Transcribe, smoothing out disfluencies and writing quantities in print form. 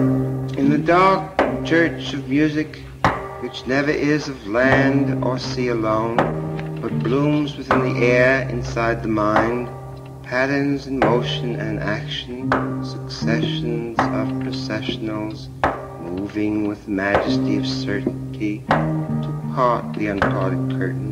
In the dark church of music, which never is of land or sea alone, but blooms within the air inside the mind, patterns in motion and action, successions of processionals, moving with majesty of certainty to part the unparted curtain.